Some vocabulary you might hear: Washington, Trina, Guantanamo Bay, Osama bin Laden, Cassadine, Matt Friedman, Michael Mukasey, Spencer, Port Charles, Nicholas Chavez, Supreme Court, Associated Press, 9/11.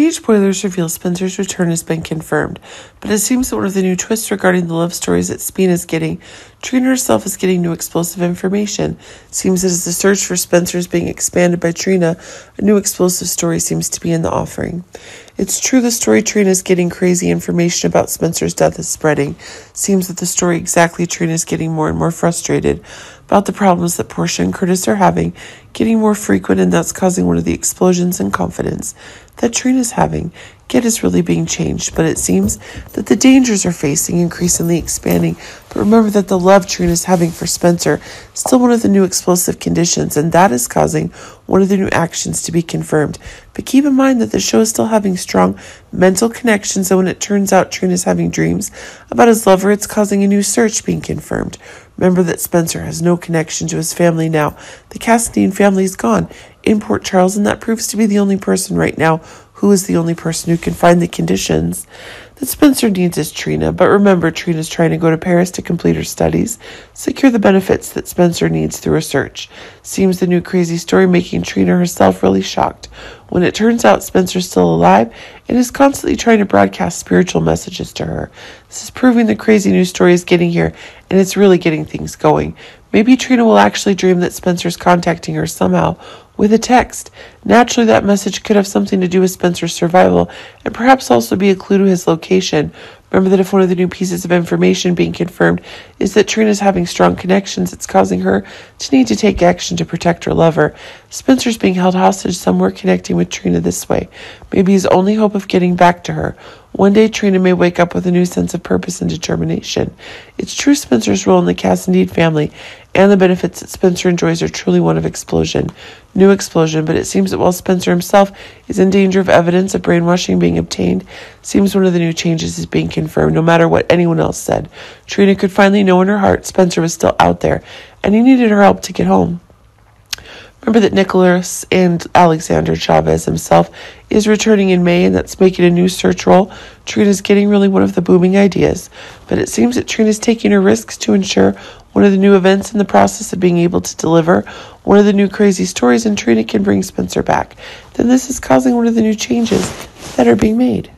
Huge spoilers reveal Spencer's return has been confirmed, but it seems that one of the new twists regarding the love stories that Sabine is getting, Trina herself is getting new explosive information. It seems that as the search for Spencer is being expanded by Trina, a new explosive story seems to be in the offering. It's true the story Trina is getting, crazy information about Spencer's death, is spreading. It seems that the story exactly Trina is getting more and more frustrated about the problems that Portia and Curtis are having, getting more frequent, and that's causing one of the explosions in confidence that Trina's having. Kit is really being changed, but it seems that the dangers are facing, increasingly expanding. But remember that the love Trina's having for Spencer is still one of the new explosive conditions, and that is causing one of the new actions to be confirmed. But keep in mind that the show is still having strong mental connections, and when it turns out Trina's having dreams about his lover, it's causing a new search being confirmed. Remember that Spencer has no connection to his family now. The Cassadine family is gone in Port Charles, and that proves to be the only person right now who is the only person who can find the conditions that Spencer needs is Trina. But remember, Trina's trying to go to Paris to complete her studies, secure the benefits that Spencer needs through a search. Seems the new crazy story making Trina herself really shocked when it turns out Spencer's still alive and is constantly trying to broadcast spiritual messages to her. This is proving the crazy new story is getting here, and it's really getting things going. Maybe Trina will actually dream that Spencer's contacting her somehow with a text. Naturally, that message could have something to do with Spencer's survival and perhaps also be a clue to his location. Remember that if one of the new pieces of information being confirmed is that Trina's having strong connections, it's causing her to need to take action to protect her lover. Spencer's being held hostage somewhere, connecting with Trina this way. Maybe his only hope of getting back to her. One day, Trina may wake up with a new sense of purpose and determination. It's true Spencer's role in the Cassadine family and the benefits that Spencer enjoys are truly one of new explosion, but it seems that while Spencer himself is in danger of evidence of brainwashing being obtained, seems one of the new changes is being confirmed. No matter what anyone else said, Trina could finally know in her heart Spencer was still out there, and he needed her help to get home. Remember that Nicholas and Alexander Chavez himself is returning in May, and that's making a new search role. Trina's getting really one of the booming ideas, but it seems that Trina's taking her risks to ensure one of the new events in the process of being able to deliver one of the new crazy stories, and Trina can bring Spencer back. Then this is causing one of the new changes that are being made.